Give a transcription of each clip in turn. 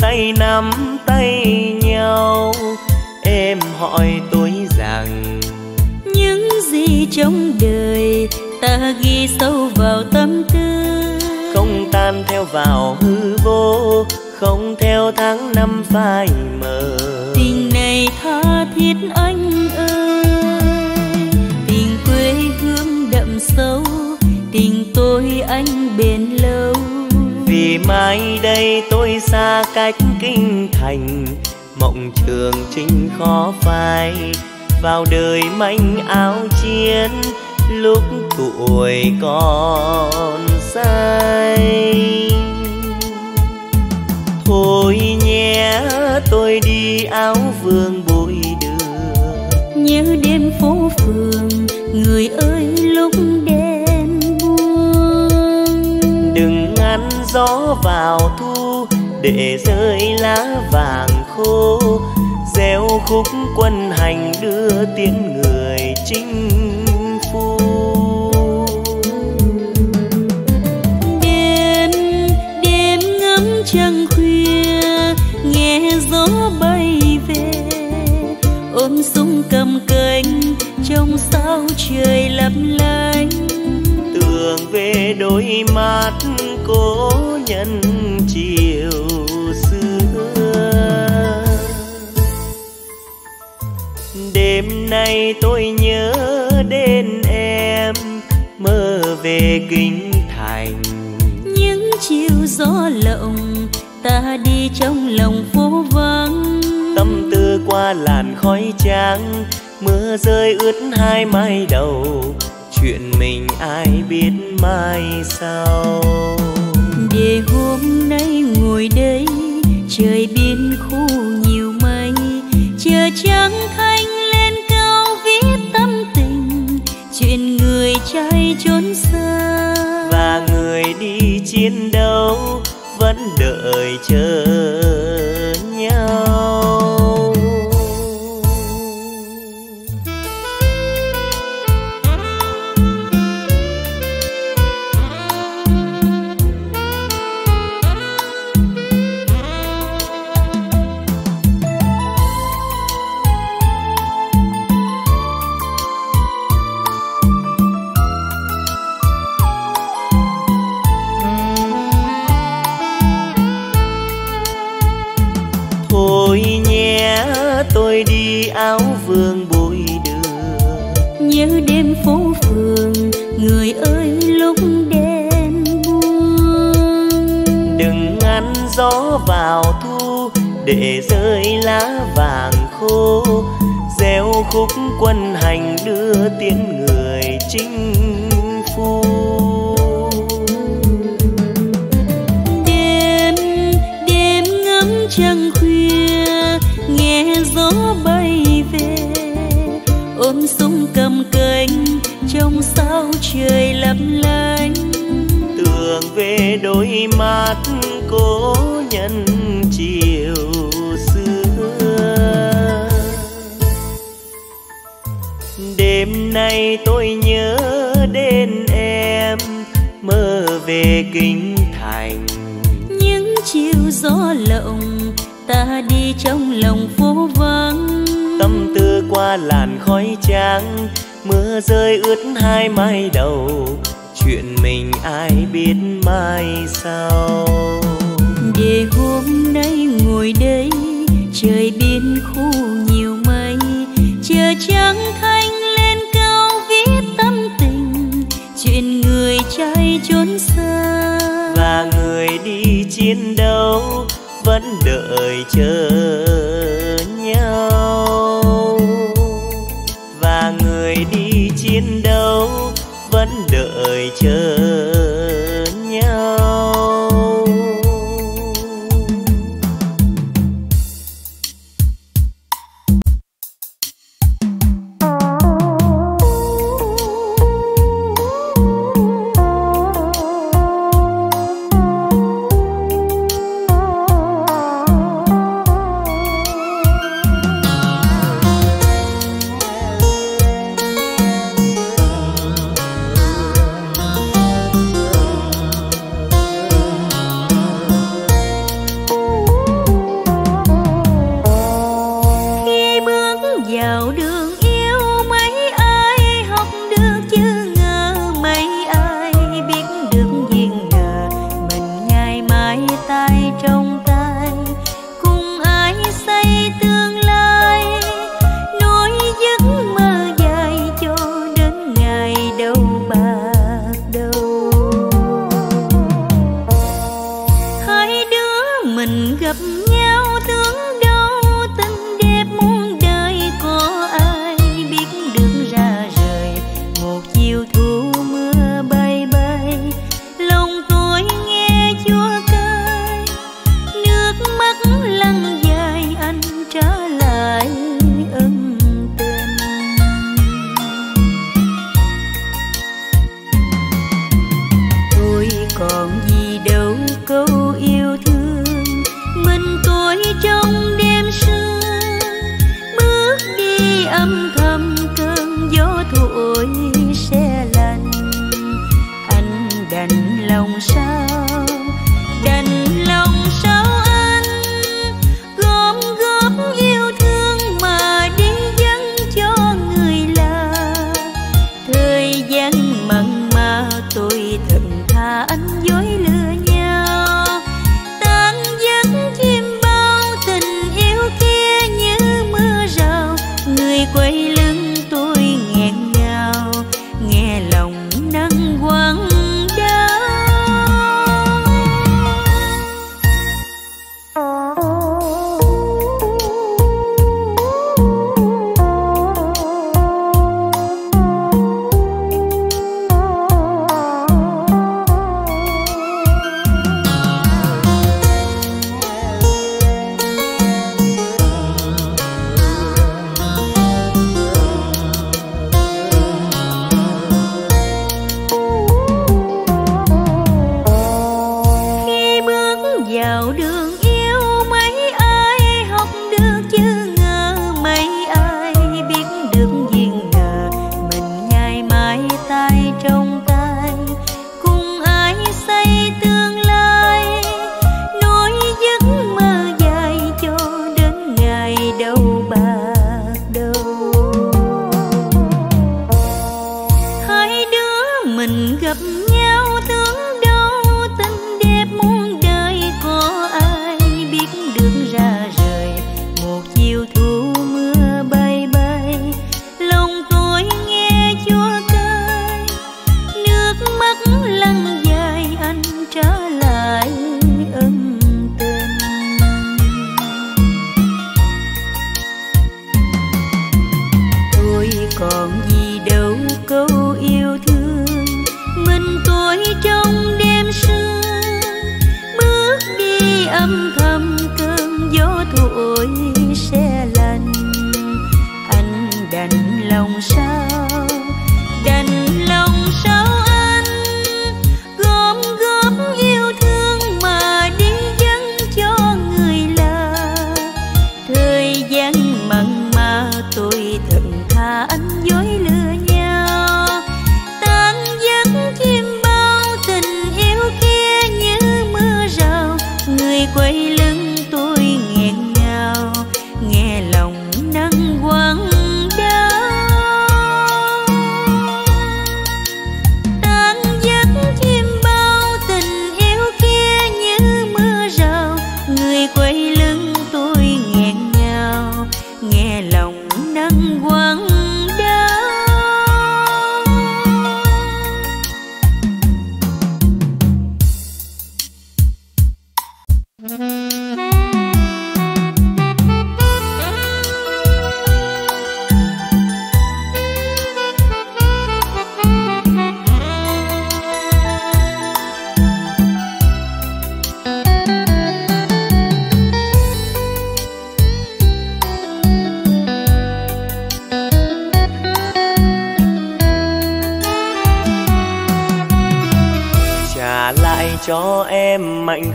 tay nắm tay nhau, em hỏi tôi rằng những gì trong đời ta ghi sâu vào tâm tư không tan theo vào hư vô, không theo tháng năm phai mờ. Tình này tha thiết anh ơi, tình quê hương đậm sâu, tình tôi anh bền lâu. Vì mai đây tôi xa cách kinh thành, mộng trường chinh khó phai, vào đời manh áo chiến lúc tuổi còn say. Thôi nhé tôi đi áo vương bụi đường, nhớ đêm phố phường người ơi lúc đêm buông. Đừng ngăn gió vào thu để rơi lá vàng khô, gieo khúc quân hành đưa tiếng người chinh phu. Đêm đêm ngắm trăng khuya, nghe gió bay về, ôm súng cầm cánh trong sao trời lấp lánh. Tưởng về đôi mắt cố nhân chiều xưa. Đêm nay tôi nhớ đến em, mơ về kinh thành. Những chiều gió lộng ta đi trong lòng phố vắng, tâm tư qua làn khói trắng, mưa rơi ướt hai mái đầu. Chuyện mình ai biết mai sau, để hôm nay ngồi đây trời biên khu nhiều mây, chờ trắng thanh lên cao viết tâm tình chuyện người trai trốn xa. Và người đi chiến đấu vẫn đợi chờ nhau. Tôi đi áo vương bụi đường, nhớ đêm phố phường người ơi lúc đêm buông. Đừng ngăn gió vào thu để rơi lá vàng khô, gieo khúc quân hành đưa tiếng người chinh phu. Đêm đêm ngắm trăng khuya, nghe gió bay về, ôm súng cầm cánh trong sao trời lấp lánh. Tưởng về đôi mắt cố nhân chiều xưa. Đêm nay tôi nhớ đến em, mơ về kinh thành. Những chiều gió lộng ta đi trong lòng phố vắng, tâm tư qua làn khói trắng, mưa rơi ướt hai mái đầu. Chuyện mình ai biết mai sau, để hôm nay ngồi đây trời biên khu nhiều mây, chờ trắng thanh lên cao viết tâm tình chuyện người trai trốn xa. Và người đi chiến đấu vẫn đợi chờ nhau. Và người đi chiến đấu vẫn đợi chờ nhau.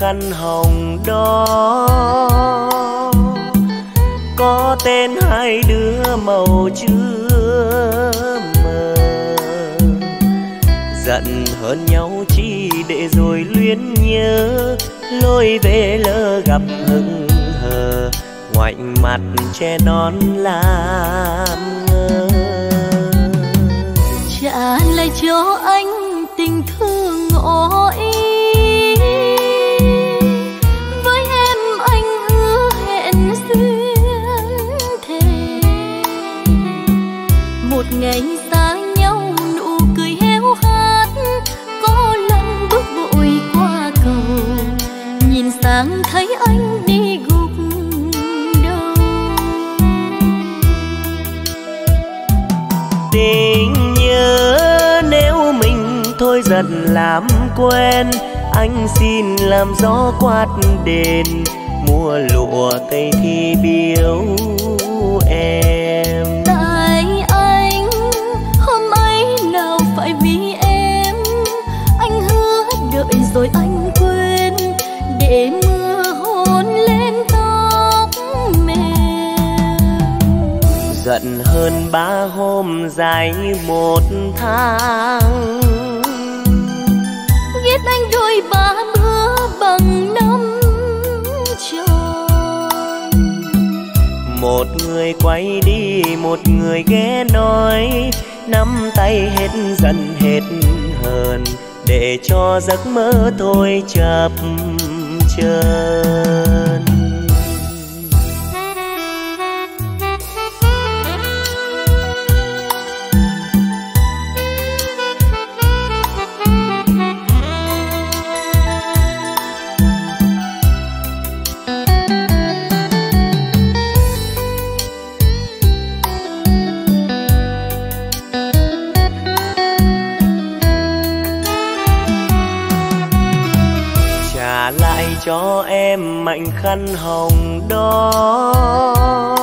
Khăn hồng đó có tên hai đứa màu chưa mờ, giận hơn nhau chi để rồi luyến nhớ lối về lỡ gặp hững hờ, ngoảnh mặt che nón làm ngơ. Trả lại cho anh tình thương ngỏ ý, ngày xa nhau nụ cười héo hắt, có lần bước vội qua cầu nhìn sang thấy anh đi gục dần làm quen, anh xin làm gió quát đền, mua lụa tây thi biếu em. Tại anh hôm ấy nào phải vì em, anh hứa đợi rồi anh quên, để mưa hôn lên tóc mềm. Giận hơn 3 hôm dài 1 tháng, ghét anh đôi 3 bữa bằng 5 tròn. Một người quay đi, một người ghé nói, nắm tay hết giận hết hờn, để cho giấc mơ thôi chập chờn. Cho em mảnh khăn hồng đó,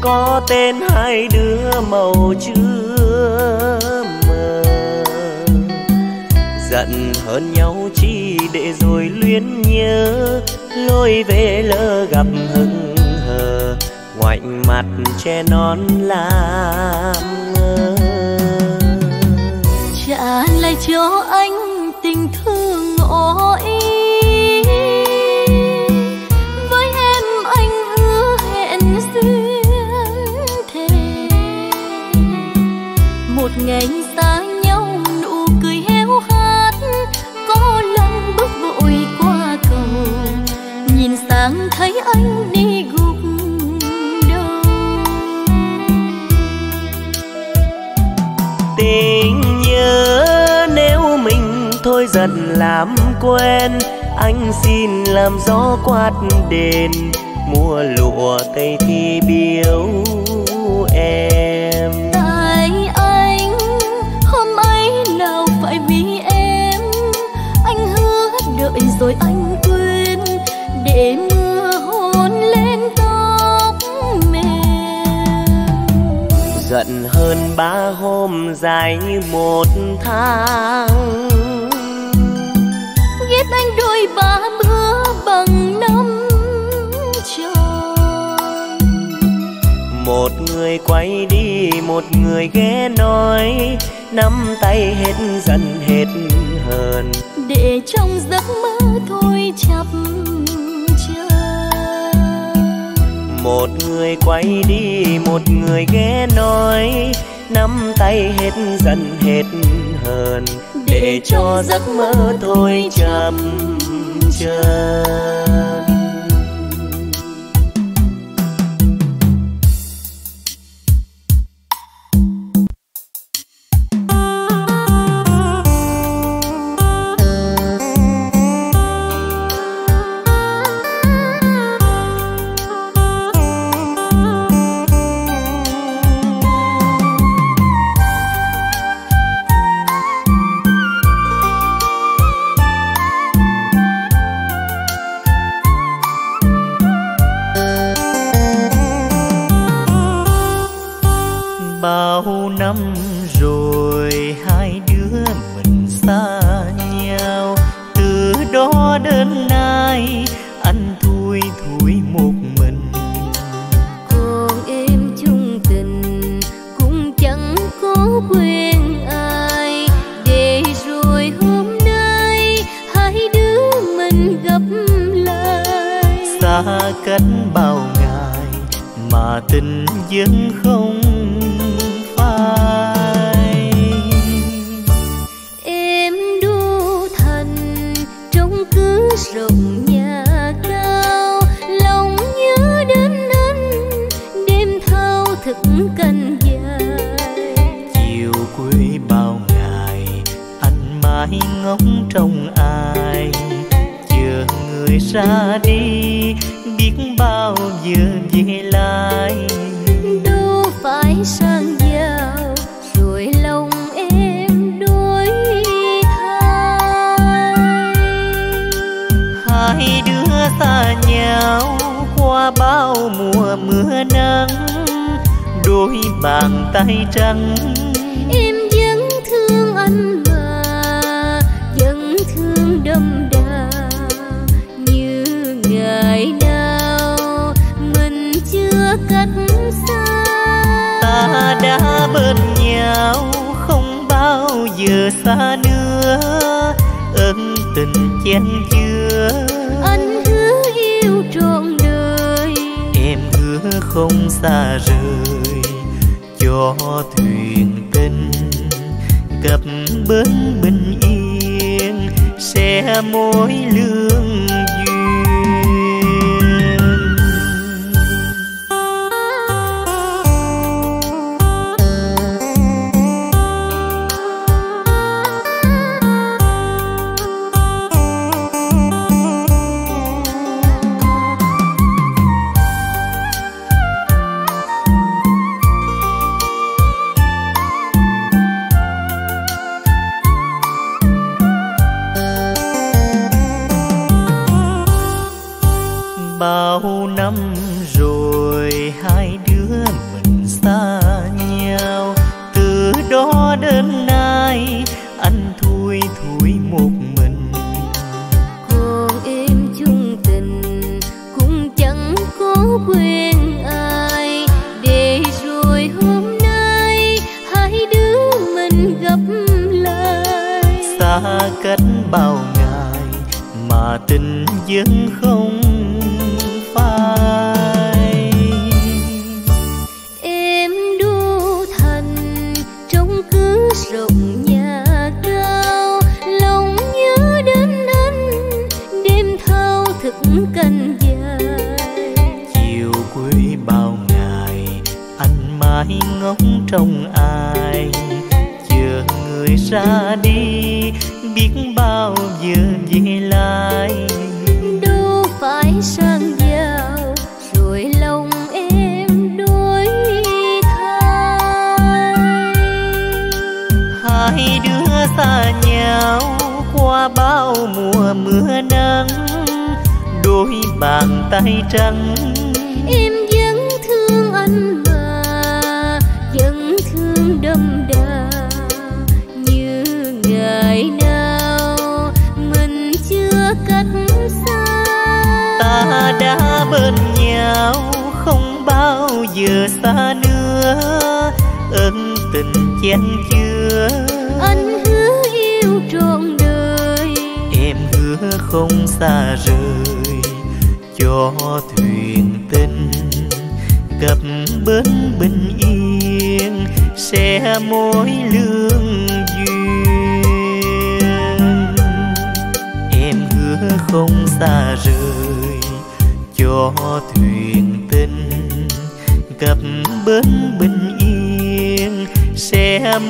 có tên hai đứa màu chưa mờ. Giận hơn nhau chi để rồi luyến nhớ, lối về lỡ gặp hững hờ, ngoảnh mặt che non làm ngơ. Trả lại cho anh tình thương ngỏ ý, một ngày xa nhau nụ cười héo hát, có lần bước vội qua cầu, nhìn sang thấy anh đi gục đầu. Tình nhớ nếu mình thôi dần làm quen, anh xin làm gió quát đền, mua lụa tây thi biếu em. Đợi rồi anh quên, để mưa hôn lên tóc mềm. Giận hơn 3 hôm dài 1 tháng, ghét anh đôi 3 bữa bằng 5 tròn. Một người quay đi, một người ghé nói, nắm tay hết giận hết hờn, để trong giấc mơ thôi chập chờn. Một người quay đi, một người ghé nói, nắm tay hết giận hết hờn, để cho giấc mơ thôi chập chờn. Đi biết bao giờ về lại, đâu phải bao mùa mưa nắng, đôi bàn tay trắng em vẫn thương anh mà vẫn thương đậm đà như ngày nào mình chưa cách xa. Ta đã bên nhau không bao giờ xa nữa, ân tình chen chứa anh hứa yêu trọn đời, em hứa không xa rời cho thuyền tình cập bến bình yên sẽ mối lương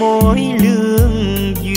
mối lương duyên.